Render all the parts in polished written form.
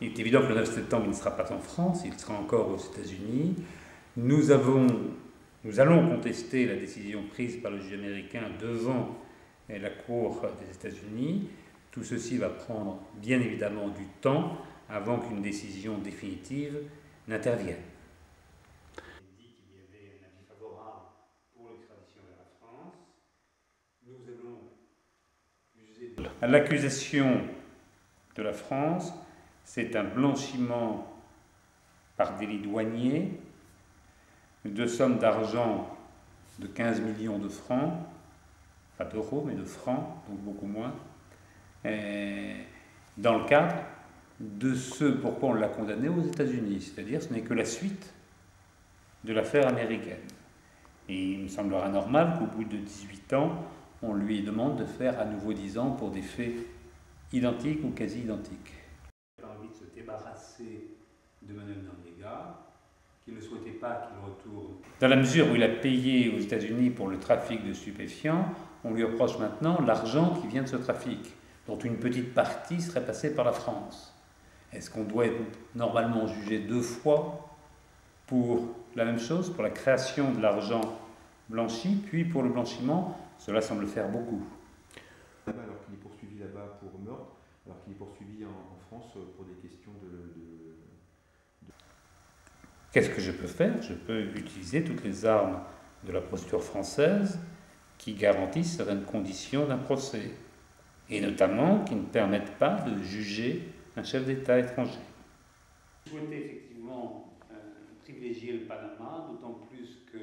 Il est évident que le 9 septembre, il ne sera pas en France, il sera encore aux États-Unis. Nous allons contester la décision prise par le juge américain devant la Cour des États-Unis. Tout ceci va prendre bien évidemment du temps avant qu'une décision définitive n'intervienne. L'accusation de la France, c'est un blanchiment par délit douanier de sommes d'argent de 15 millions de francs, pas d'euros mais de francs, donc beaucoup moins, dans le cadre de ce pourquoi on l'a condamné aux États-Unis, c'est-à-dire ce n'est que la suite de l'affaire américaine. Et il me semblera normal qu'au bout de 18 ans, on lui demande de faire à nouveau 10 ans pour des faits identiques ou quasi identiques. Il a envie de se débarrasser de Manuel Noriega, qu'il ne souhaitait pas qu'il retourne. Dans la mesure où il a payé aux États-Unis pour le trafic de stupéfiants, on lui reproche maintenant l'argent qui vient de ce trafic, dont une petite partie serait passée par la France. Est-ce qu'on doit être normalement jugé deux fois pour la même chose, pour la création de l'argent blanchi, puis pour le blanchiment? Cela semble faire beaucoup. Alors qu'il est poursuivi là-bas pour meurtre, alors qu'il est poursuivi en France pour des questions de... Qu'est-ce que je peux faire? Je peux utiliser toutes les armes de la procédure française qui garantissent certaines conditions d'un procès, et notamment qui ne permettent pas de juger un chef d'État étranger. Je souhaitais effectivement privilégier le Panama, d'autant plus que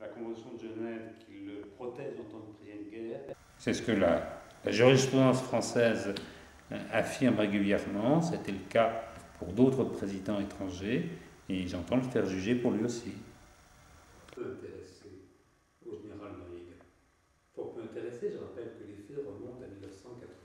la Convention de Genève qui le protège en tant que prisonnier de guerre. C'est ce que la jurisprudence française affirme régulièrement. C'était le cas pour d'autres présidents étrangers et j'entends le faire juger pour lui aussi. Pour peu intéressé au général Noriega. Pour peu intéressé, je rappelle que les faits remontent à 1980.